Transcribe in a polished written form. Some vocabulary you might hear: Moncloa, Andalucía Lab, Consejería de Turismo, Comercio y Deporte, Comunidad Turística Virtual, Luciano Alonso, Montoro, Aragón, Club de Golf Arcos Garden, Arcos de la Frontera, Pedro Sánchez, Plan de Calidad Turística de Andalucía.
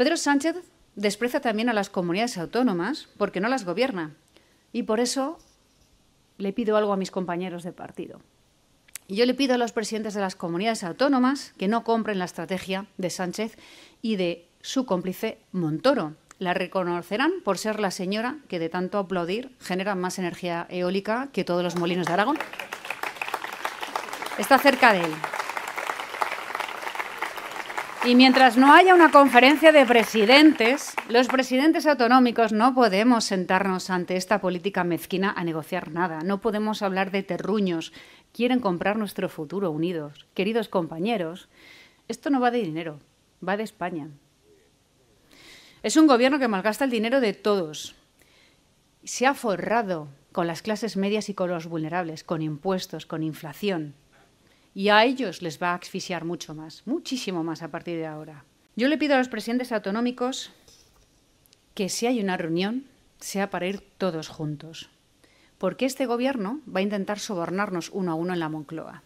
Pedro Sánchez desprecia también a las comunidades autónomas porque no las gobierna. Y por eso le pido algo a mis compañeros de partido. Yo le pido a los presidentes de las comunidades autónomas que no compren la estrategia de Sánchez y de su cómplice Montoro. La reconocerán por ser la señora que de tanto aplaudir genera más energía eólica que todos los molinos de Aragón. Está cerca de él. Y mientras no haya una conferencia de presidentes, los presidentes autonómicos no podemos sentarnos ante esta política mezquina a negociar nada. No podemos hablar de terruños. Quieren comprar nuestro futuro unidos. Queridos compañeros, esto no va de dinero, va de España. Es un gobierno que malgasta el dinero de todos. Se ha forrado con las clases medias y con los vulnerables, con impuestos, con inflación. Y a ellos les va a asfixiar mucho más, muchísimo más a partir de ahora. Yo le pido a los presidentes autonómicos que si hay una reunión, sea para ir todos juntos. Porque este gobierno va a intentar sobornarnos uno a uno en la Moncloa.